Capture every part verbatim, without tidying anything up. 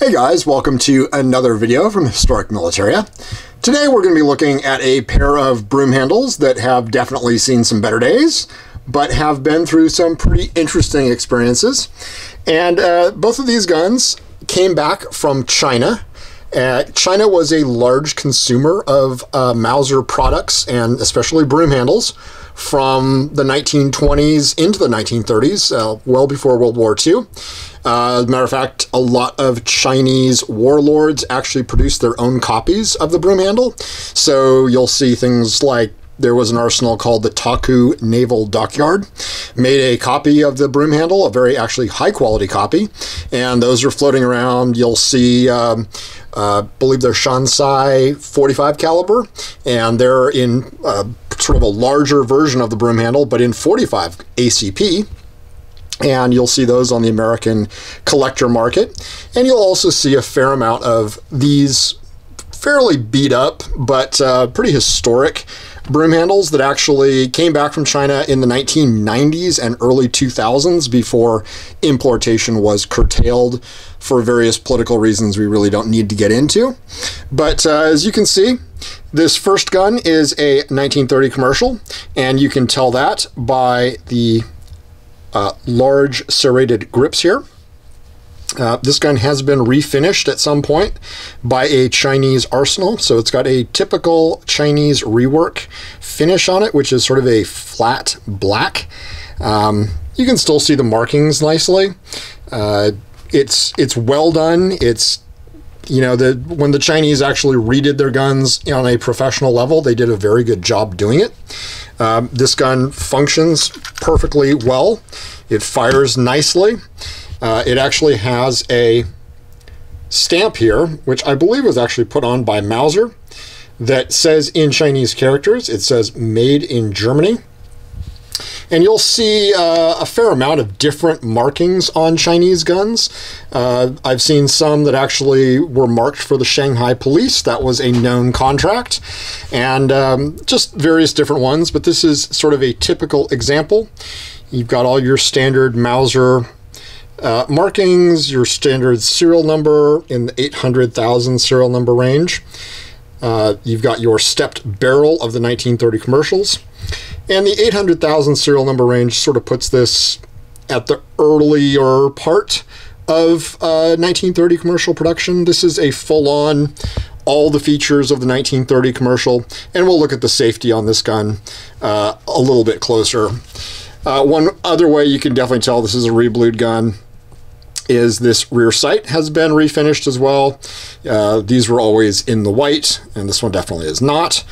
Hey guys, welcome to another video from Historic Militaria. Today we're going to be looking at a pair of broom handles that have definitely seen some better days, but have been through some pretty interesting experiences. And uh, both of these guns came back from China. Uh, China was a large consumer of uh, Mauser products, and especially broom handles, from the nineteen twenties into the nineteen thirties, uh, well before World War Two. Uh, as a matter of fact, a lot of Chinese warlords actually produced their own copies of the broom handle. So you'll see things like there was an arsenal called the Taku Naval Dockyard, made a copy of the broom handle, a very actually high quality copy, and those are floating around. You'll see, um, uh, believe they're Shansai forty-five caliber, and they're in uh, sort of a larger version of the broom handle, but in forty-five A C P. And you'll see those on the American collector market. And you'll also see a fair amount of these fairly beat up, but uh, pretty historic broom handles that actually came back from China in the nineteen nineties and early two thousands before importation was curtailed for various political reasons we really don't need to get into. But uh, as you can see, this first gun is a nineteen thirty commercial, and you can tell that by the Uh, large serrated grips here. Uh, this gun has been refinished at some point by a Chinese arsenal, so it's got a typical Chinese rework finish on it, which is sort of a flat black. Um, you can still see the markings nicely. Uh, it's it's well done. It's you know the when the Chinese actually redid their guns on a professional level, they did a very good job doing it. Um, this gun functions perfectly well. It fires nicely. Uh, it actually has a stamp here, which I believe was actually put on by Mauser, that says in Chinese characters, it says made in Germany. And you'll see uh, a fair amount of different markings on Chinese guns. Uh, I've seen some that actually were marked for the Shanghai police. That was a known contract. And um, just various different ones, but this is sort of a typical example. You've got all your standard Mauser uh, markings, your standard serial number in the eight hundred thousand serial number range. Uh, you've got your stepped barrel of the nineteen thirty commercials. And the eight hundred thousand serial number range sort of puts this at the earlier part of uh, nineteen thirty commercial production. This is a full-on, all the features of the nineteen thirty commercial, and we'll look at the safety on this gun uh, a little bit closer. Uh, one other way you can definitely tell this is a reblued gun is this rear sight has been refinished as well. Uh, these were always in the white, and this one definitely is not.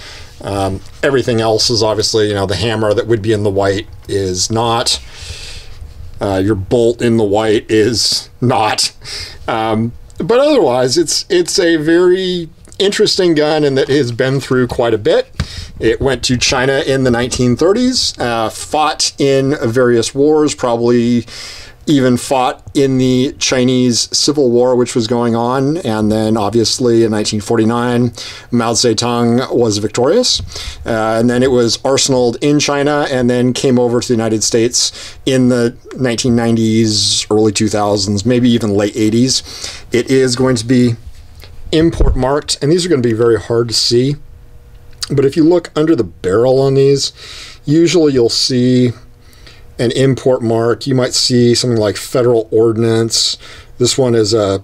Um, everything else is obviously, you know, the hammer that would be in the white is not. Uh, your bolt in the white is not. Um, but otherwise, it's it's a very interesting gun in that it has been through quite a bit. It went to China in the nineteen thirties, uh, fought in various wars, probably even fought in the Chinese Civil War, which was going on, and then obviously in nineteen forty-nine, Mao Zedong was victorious, uh, and then it was arsenaled in China, and then came over to the United States in the nineteen nineties, early two thousands, maybe even late eighties. It is going to be import marked, and these are going to be very hard to see, but if you look under the barrel on these, usually you'll see an import mark. You might see something like Federal Ordinance. This one is a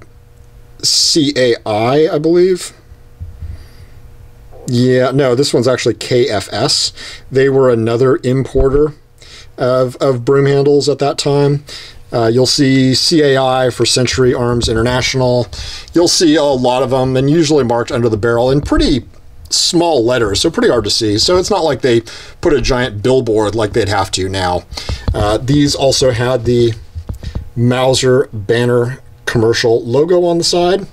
C A I, I believe. Yeah, no, this one's actually K F S. They were another importer of, of broom handles at that time. Uh, you'll see C A I for Century Arms International. You'll see a lot of them, and usually marked under the barrel in pretty small letters, so pretty hard to see. So it's not like they put a giant billboard like they'd have to now. Uh, these also had the Mauser Banner commercial logo on the side.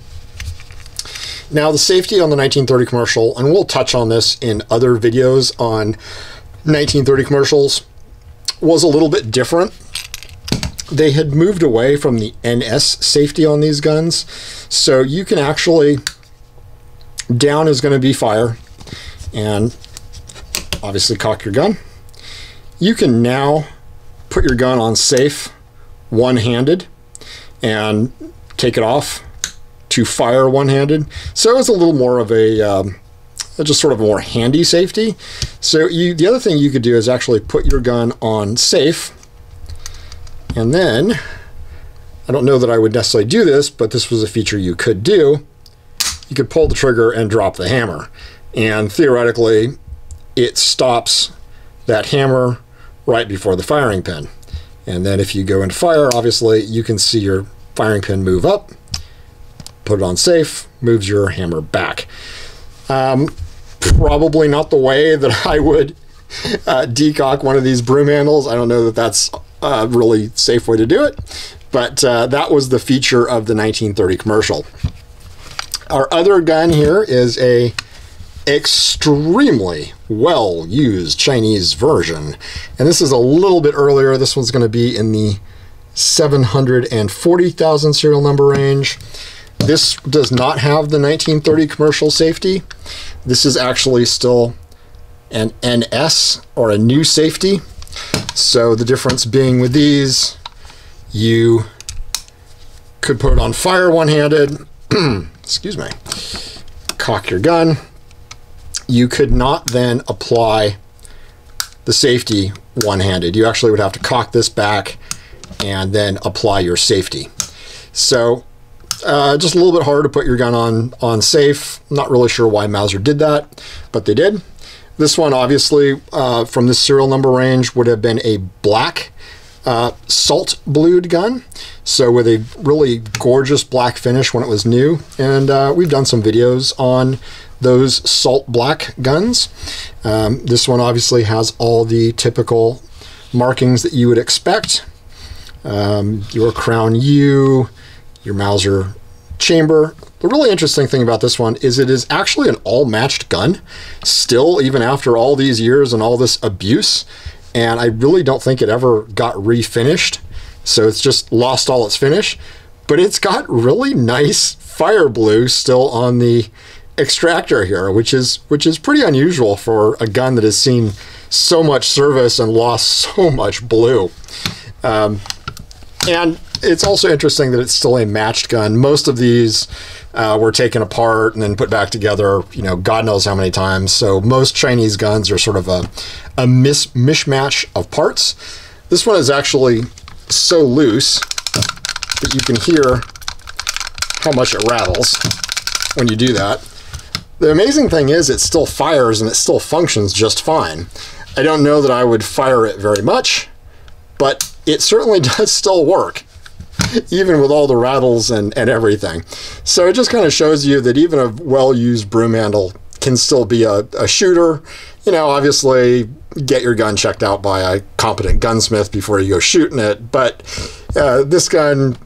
Now the safety on the nineteen thirty commercial, and we'll touch on this in other videos on nineteen thirty commercials, was a little bit different. They had moved away from the N S safety on these guns, so you can actually, down is going to be fire, and obviously cock your gun. You can now put your gun on safe one-handed and take it off to fire one-handed. So it's a little more of a um, just sort of a more handy safety. So you, the other thing you could do is actually put your gun on safe. And then, I don't know that I would necessarily do this, but this was a feature you could do. You could pull the trigger and drop the hammer. And theoretically, it stops that hammer right before the firing pin. And then if you go into fire, obviously, you can see your firing pin move up, put it on safe, moves your hammer back. Um, probably not the way that I would uh, decock one of these broom handles. I don't know that that's a really safe way to do it, but uh, that was the feature of the nineteen thirty commercial. Our other gun here is a extremely well-used Chinese version, and this is a little bit earlier. This one's going to be in the seven hundred forty thousand serial number range. This does not have the nineteen thirty commercial safety. This is actually still an N S or a new safety. So the difference being with these, you could put it on fire one-handed, excuse me, cock your gun. You could not then apply the safety one-handed. You actually would have to cock this back and then apply your safety. So uh, just a little bit harder to put your gun on, on safe. Not really sure why Mauser did that, but they did. This one, obviously, uh, from this serial number range, would have been a black uh, salt blued gun. So with a really gorgeous black finish when it was new. And uh, we've done some videos on those salt black guns. Um, this one obviously has all the typical markings that you would expect. Um, your crown U, your Mauser chamber. The really interesting thing about this one is it is actually an all-matched gun, still, even after all these years and all this abuse, and I really don't think it ever got refinished, so it's just lost all its finish, but it's got really nice fire blue still on the extractor here, which is which is pretty unusual for a gun that has seen so much service and lost so much blue. Um, and it's also interesting that it's still a matched gun. Most of these uh, were taken apart and then put back together, you know, God knows how many times. So most Chinese guns are sort of a, a mis mishmash of parts. This one is actually so loose that you can hear how much it rattles when you do that. The amazing thing is it still fires and it still functions just fine. I don't know that I would fire it very much, but it certainly does still work, even with all the rattles and, and everything. So it just kind of shows you that even a well-used broom handle can still be a, a shooter. You know, obviously, get your gun checked out by a competent gunsmith before you go shooting it, but uh, this gun,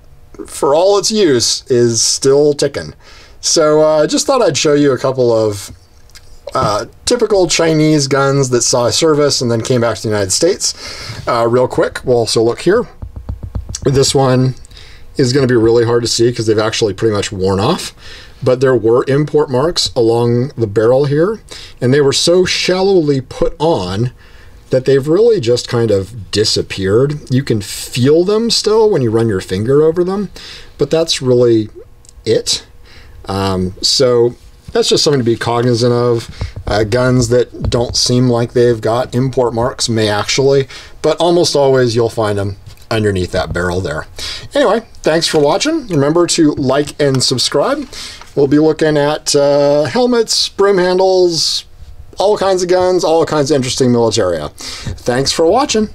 for all its use, is still ticking. So I uh, just thought I'd show you a couple of Uh, typical Chinese guns that saw service and then came back to the United States. Uh, real quick, we'll also look here. This one is going to be really hard to see because they've actually pretty much worn off, but there were import marks along the barrel here, and they were so shallowly put on that they've really just kind of disappeared. You can feel them still when you run your finger over them, but that's really it. Um, so that's just something to be cognizant of. Uh, guns that don't seem like they've got import marks may actually, but almost always you'll find them underneath that barrel there. Anyway, thanks for watching. Remember to like and subscribe. We'll be looking at uh, helmets, broom handles, all kinds of guns, all kinds of interesting militaria. Thanks for watching.